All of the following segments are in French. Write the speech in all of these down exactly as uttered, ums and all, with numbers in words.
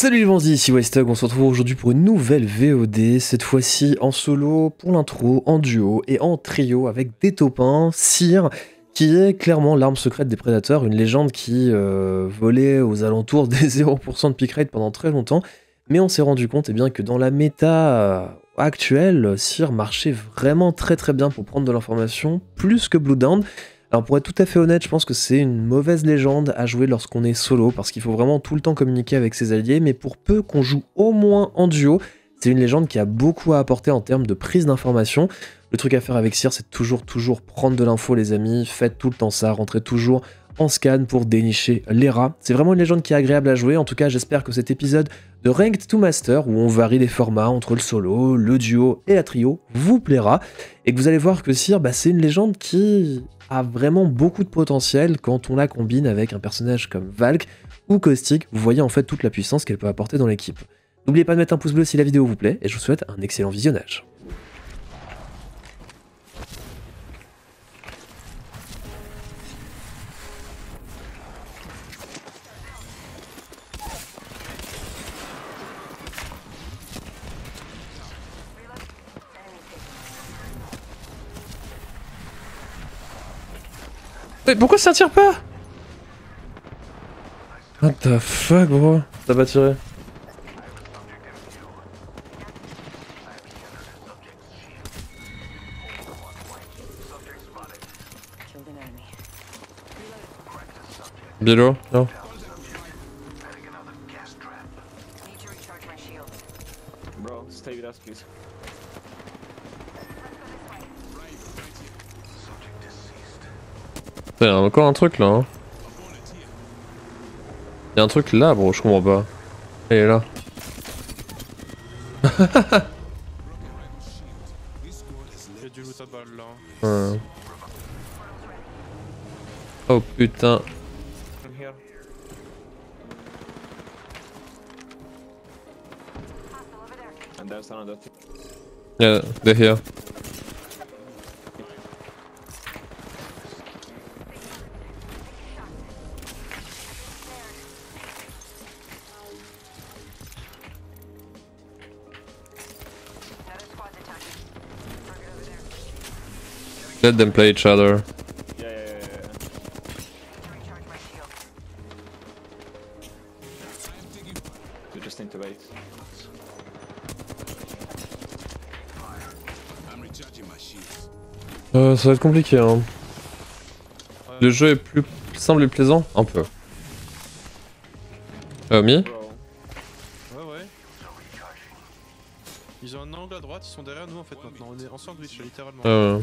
Salut les bandits, ici Wisethug, on se retrouve aujourd'hui pour une nouvelle V O D, cette fois-ci en solo pour l'intro, en duo et en trio avec des top un, Seer, qui est clairement l'arme secrète des prédateurs, une légende qui euh, volait aux alentours des zéro pour cent de pick rate pendant très longtemps, mais on s'est rendu compte eh bien, que dans la méta actuelle, Seer marchait vraiment très très bien pour prendre de l'information, plus que Bloodhound. Alors pour être tout à fait honnête, je pense que c'est une mauvaise légende à jouer lorsqu'on est solo, parce qu'il faut vraiment tout le temps communiquer avec ses alliés, mais pour peu qu'on joue au moins en duo, c'est une légende qui a beaucoup à apporter en termes de prise d'information. Le truc à faire avec Seer, c'est toujours, toujours prendre de l'info les amis, faites tout le temps ça, rentrez toujours en scan pour dénicher les rats. C'est vraiment une légende qui est agréable à jouer, en tout cas j'espère que cet épisode de Ranked to Master, où on varie les formats entre le solo, le duo et la trio, vous plaira, et que vous allez voir que Seer, bah, c'est une légende qui a vraiment beaucoup de potentiel quand on la combine avec un personnage comme Valk ou Caustic. Vous voyez en fait toute la puissance qu'elle peut apporter dans l'équipe. N'oubliez pas de mettre un pouce bleu si la vidéo vous plaît, et je vous souhaite un excellent visionnage. Mais pourquoi ça tire pas? What the fuck bro? Ça va tirer. Bilo? Non. Bro, stay with us please. Y'a encore un truc là hein. Y'a un truc là bro, je comprends pas. Il est là. J'ai du loot à balle là. Ouais. Oh putain. Yeah, they're here. Let them play each other. Yeah, yeah, yeah, yeah. You just need to wait. Euh, ça va être compliqué hein. Le jeu est plus simple et plaisant, un peu. Euh, Mi? Ouais, ouais. Ils ont un angle à droite, ils sont derrière nous en fait maintenant. On est en sandwich littéralement. Euh.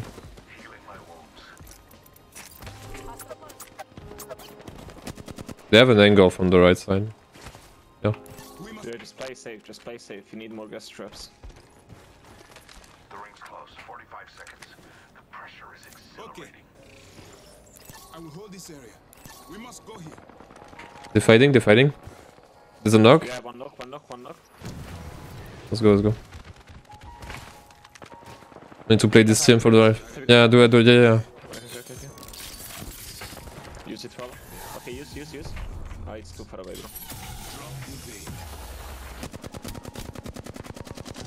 They have an angle from the right side. Yeah. Yeah, just play safe, just play safe. You need more gas traps. The ring's close, forty-five seconds. The pressure is accelerating. Okay. I will hold this area. We must go here. They're fighting, they're fighting. There's a knock. Yeah, one knock, one knock, one knock. Let's go, let's go. I need to play this team for the life. Yeah, do it, do it, yeah, yeah. Use it for... Okay, use, use, use. Ah, it's too far away, bro.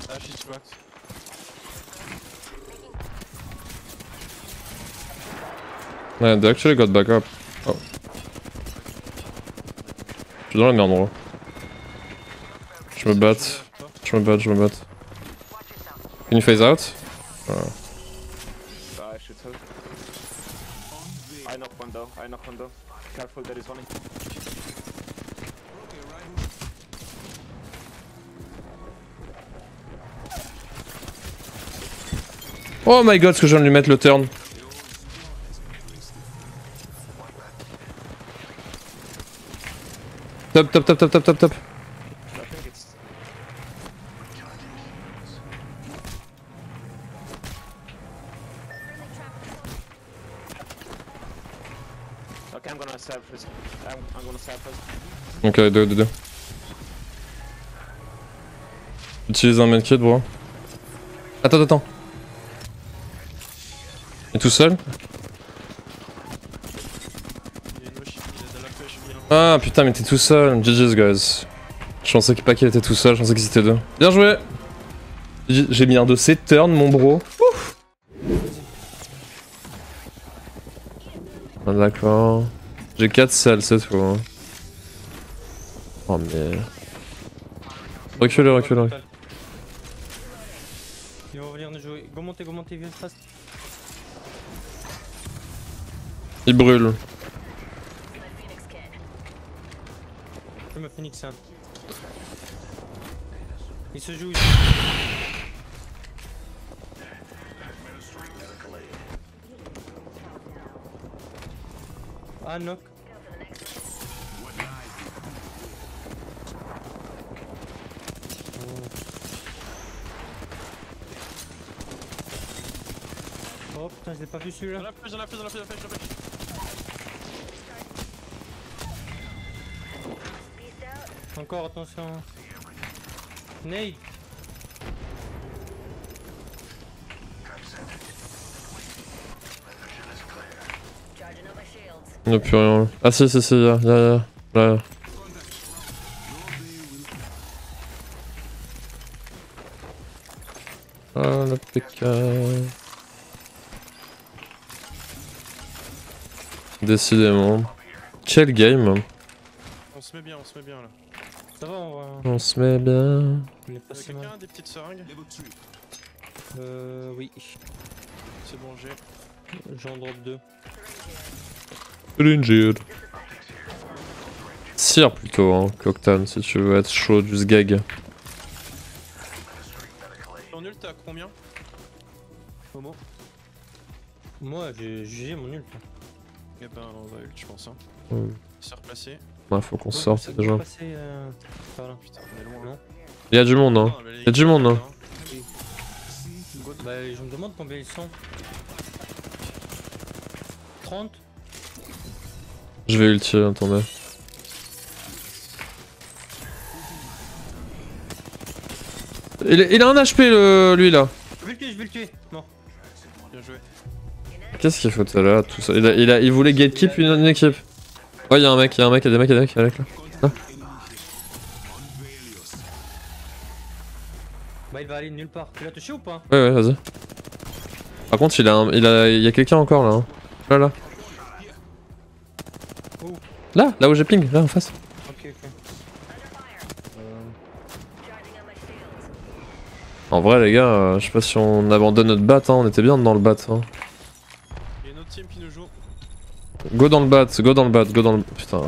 Ah, she's cracked. Man, they actually got back up. Oh. Je suis dans la merde, bro. Je me batte. Je me batte, je me batte. Can you phase out? Oh. Ah, I should help. I knock one though, I knock one though. Careful, there is one. Oh my god, ce que je viens de lui mettre le turn. Top, top, top, top, top, top, top. Okay, I'm gonna save first. I'm, I'm gonna save first. Okay, deux, deux, deux. Utilise un medkit, bro. Attends, attends. Il est tout seul? Ah putain, mais t'es tout seul. G G's, guys. Je pensais pas qu'il était tout seul, je pensais qu'ils étaient deux. Bien joué. J'ai mis un de ces turns, mon bro. Ouf. Ah, d'accord. J'ai quatre salles, c'est tout. Hein. Oh mais... Reculez, reculez. Ils vont venir nous jouer. Go monter, go monter, viens fast. Il brûle. Je me phoenix un. Il se joue ici. Ah knock. Oh putain, je l'ai pas vu celui-là. J'en ai plus, j'en ai plus, j'en ai plus, j'en ai plus, j'en ai plus. Encore attention. Nate. Il n'y a plus rien. Ah si si si, y'a y'a y'a. Ah le P K. Décidément. Quel game. On se met bien, on se met bien là. Ça va, on va... On se met bien... Il y a quelqu'un des petites seringues? Euh... oui. C'est bon, j'ai... J'en drop deux. Injured. Seer plutôt, hein, Octane, si tu veux être chaud, juste gag. Ton ult, t'as combien? Momo? Moi, j'ai mon ult. Eh ben, on va ult, je pense, hein. Mm. Se replacer. Ouais, faut qu'on ouais, sorte déjà. Euh... Voilà. Putain, on est loin, non? Il y a du monde, hein. Il y a du monde, hein. Oui. Bah, je me demande combien ils sont. trente? Je vais ulti, attendez. Il, il a un H P, le, lui là. Je vais le tuer, je vais le tuer. Non. Bien joué. Qu'est-ce qu'il faut là, tout ça? Il, a, il, a, il voulait gatekeep une, une équipe. Ouais, y'a un mec, y'a un mec, y'a des mecs, y'a des mecs, y'a un mec là. Ah. Bah, il va aller nulle part. Tu l'as touché ou pas? Ouais, ouais, vas-y. Par contre, il a un. Il a, il y a quelqu'un encore là. Hein. Là, là. Où? Là, là où j'ai ping, là en face. Ok, ok. Euh... En vrai, les gars, euh, je sais pas si on abandonne notre bat, hein. On était bien dans le bat. Hein. Y'a une autre team qui nous joue. Go dans le bat, go dans le bat, go dans le... Putain...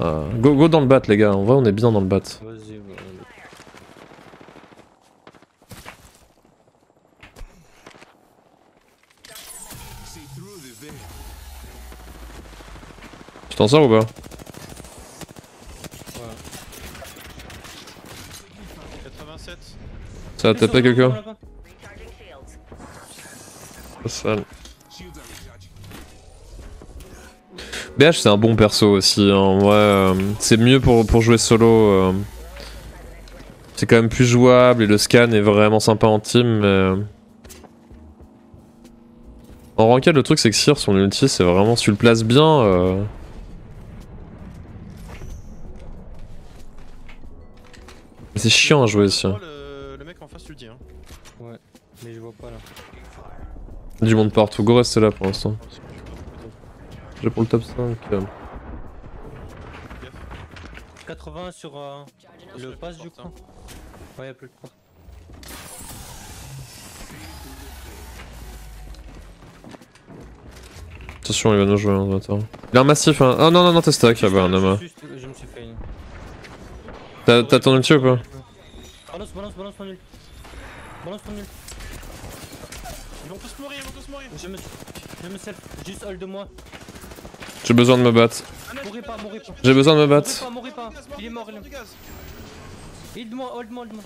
Euh, go, go dans le bat les gars, en vrai on est bien dans le bat. Vas-y, bah... Tu t'en sors ou pas? Ouais. quatre-vingt-sept. Ça a tapé quelqu'un. Pas sale. B H c'est un bon perso aussi, en vrai, euh, c'est mieux pour, pour jouer solo, euh, c'est quand même plus jouable et le scan est vraiment sympa en team, mais... En ranked le truc c'est que Seer, son ulti c'est vraiment, si tu le places bien... Euh... C'est chiant à jouer ici. Le mec en face tu le dis hein. Ouais, mais je vois pas là. Du monde partout, go reste là pour l'instant. J'ai pour le top cinq. quatre-vingts sur euh, le pass du coup. Ouais, y'a plus de quoi. Attention, il va nous jouer, hein, attends. Il a un massif, hein. Oh non, non, non, t'es stack. Ah bah, un homme. Je me suis fait une. T'as ton ulti ou pas? Balance, balance, balance ton ulti. Balance ton ulti. Ils vont tous mourir, ils vont tous mourir. Je me, je me self, juste hold de moi. J'ai besoin de me battre. J'ai besoin de me battre. Mourrez pas, mourrez pas. Il est mort, il est mort. Hold-moi, hold-moi, hold-moi.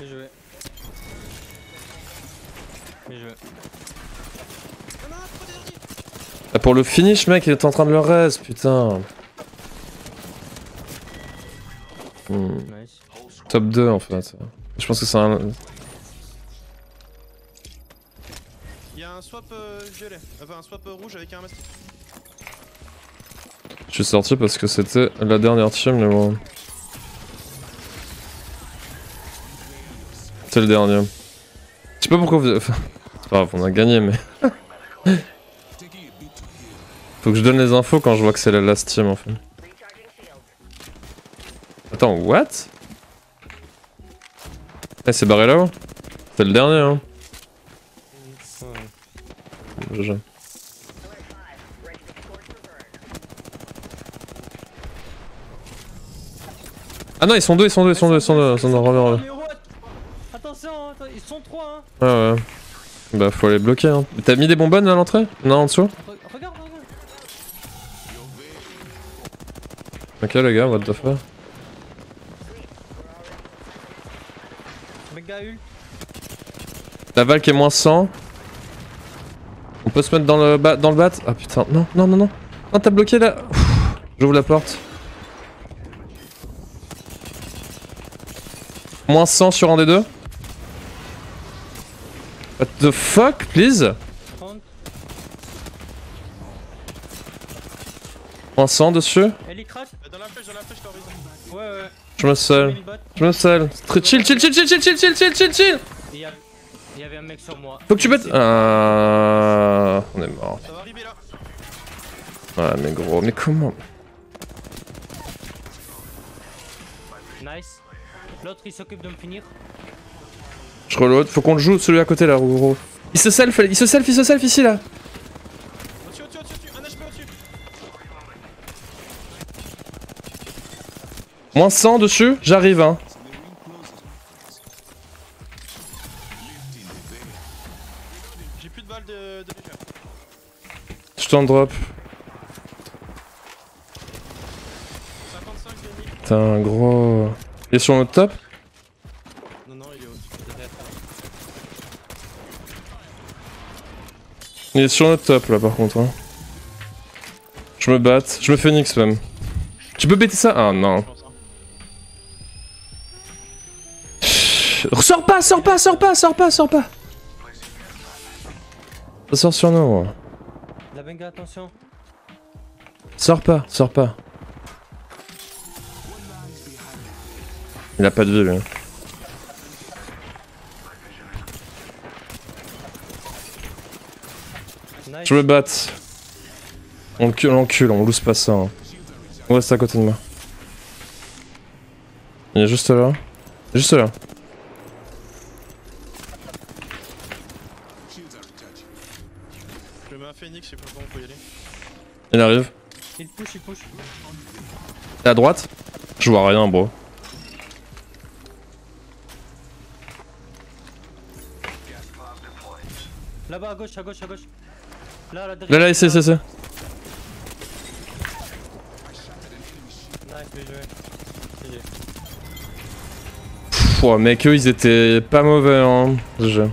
Bien joué. Bien joué. Ah, pour le finish, mec, il est en train de le reste, putain. Hmm. Nice. Top deux en fait. Je pense que c'est un. Y'a un swap euh, violet, enfin un swap euh, rouge avec un masque. Je Je suis sorti parce que c'était la dernière team, mais bon. C'est le dernier. Je sais pas pourquoi vous... Enfin, c'est pas grave, on a gagné, mais... Faut que je donne les infos quand je vois que c'est la last team, en fait. Attends, what? Eh, c'est barré là-haut? C'est le dernier, hein. G G. Ah non, ils sont deux, ils sont deux, ils sont deux, ils sont deux, ils sont deux, reviens, reviens. Attention, ils sont trois, hein. Ah ouais. Bah faut les bloquer, hein. T'as mis des bonbonnes à l'entrée? Non, en dessous? Regarde, regarde. Ok les gars, what the fuck. La Valk est moins cent. On peut se mettre dans le, dans le bat. Ah putain, non, non, non, non. Non, t'as bloqué là. J'ouvre la porte. moins cent sur un des deux. What the fuck, please. moins cent dessus. Je me selle. Je me selle. Chill, chill, chill, chill, chill, chill, chill, chill, chill, chill. Il y avait un mec sur moi. Faut que tu bêtes. Euh... On est mort. Ça va arriver là. Ouais mais gros, mais comment? Nice. L'autre il s'occupe de me finir. Je reload, faut qu'on le joue celui à côté là gros. Il se self, il se self, il se self ici là. Au-dessus, au-dessus, au-dessus, un H P au-dessus. moins cent dessus, j'arrive hein. Je t'en drop. Putain gros. Il est sur notre top? Non non il est au-dessus. Il est sur notre top là par contre hein. Je me batte, je me phoenix même. Tu peux bêter ça? Ah non. Sors pas, sors pas, sors pas, sors pas, sors pas. Ça sort sur nous. La benga, attention. Sors pas, sors pas. Il a pas de vie lui. Nice. Je me batte. On l'encule, on loose pas ça. Hein. On reste à côté de moi. Il est juste là. Juste là. Il arrive. Il push, il push. À droite. Je vois rien, bro. Là-bas, à gauche, à gauche, à gauche. Là, là, derrière. Là, là, ici, ici, ici. Pfff, mec, eux, ils étaient pas mauvais, hein. G G.